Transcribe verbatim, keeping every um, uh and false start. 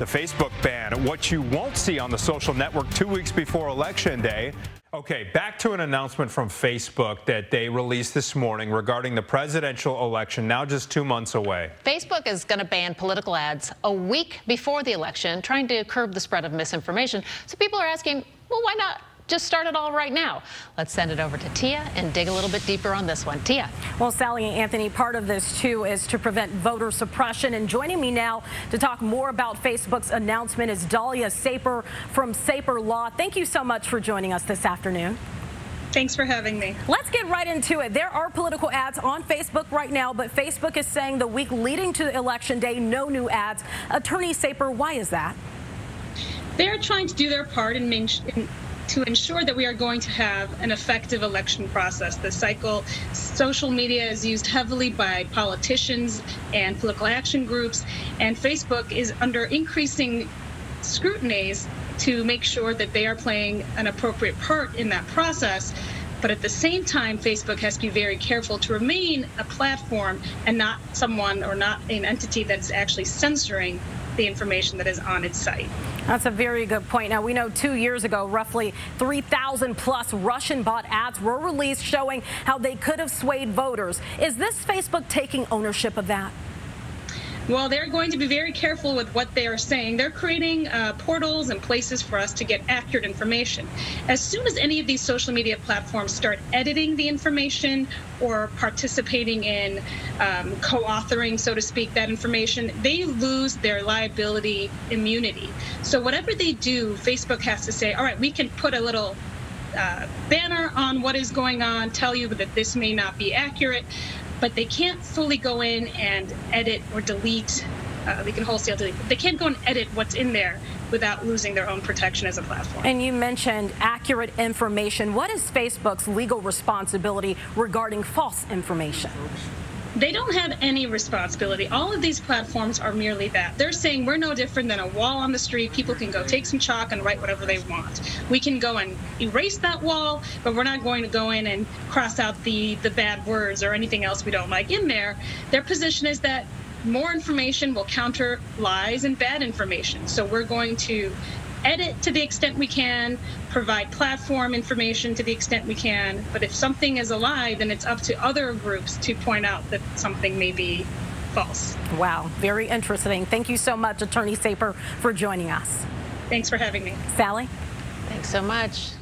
the Facebook ban, what you won't see on the social network two weeks before Election Day. Okay, back to an announcement from Facebook that they released this morning regarding the presidential election, now just two months away. Facebook is going to ban political ads a week before the election, trying to curb the spread of misinformation. So people are asking, well, why not just start it all right now? Let's send it over to Tia and dig a little bit deeper on this one. Tia. Well, Sally and Anthony, part of this too is to prevent voter suppression. And joining me now to talk more about Facebook's announcement is Dahlia Saper from Saper Law. Thank you so much for joining us this afternoon. Thanks for having me. Let's get right into it. There are political ads on Facebook right now, but Facebook is saying the week leading to Election Day, no new ads. Attorney Saper, why is that? They're trying to do their part in maintaining to ensure that we are going to have an effective election process. This cycle, social media is used heavily by politicians and political action groups, and Facebook is under increasing scrutinies to make sure that they are playing an appropriate part in that process. But at the same time, Facebook has to be very careful to remain a platform and not someone or not an entity that's actually censoring the information that is on its site. That's a very good point. Now, we know two years ago, roughly three thousand plus Russian bot ads were released showing how they could have swayed voters. Is this Facebook taking ownership of that? Well, they're going to be very careful with what they are saying. They're creating uh, portals and places for us to get accurate information. As soon as any of these social media platforms start editing the information or participating in um, co-authoring, so to speak, that information, they lose their liability immunity. So whatever they do, Facebook has to say, all right, we can put a little uh, banner on what is going on, tell you that this may not be accurate. But they can't fully go in and edit or delete. Uh, they can wholesale delete. But they can't go and edit what's in there without losing their own protection as a platform. And you mentioned accurate information. What is Facebook's legal responsibility regarding false information? They don't have any responsibility. All of these platforms are merely that. They're saying we're no different than a wall on the street. People can go take some chalk and write whatever they want. We can go and erase that wall, but we're not going to go in and cross out the, the bad words or anything else we don't like in there. Their position is that more information will counter lies and bad information. So we're going to edit to the extent we can, provide platform information to the extent we can, but if something is a lie, then it's up to other groups to point out that something may be false. Wow, very interesting. Thank you so much, Attorney Saper, for joining us. Thanks for having me. Sally? Thanks so much.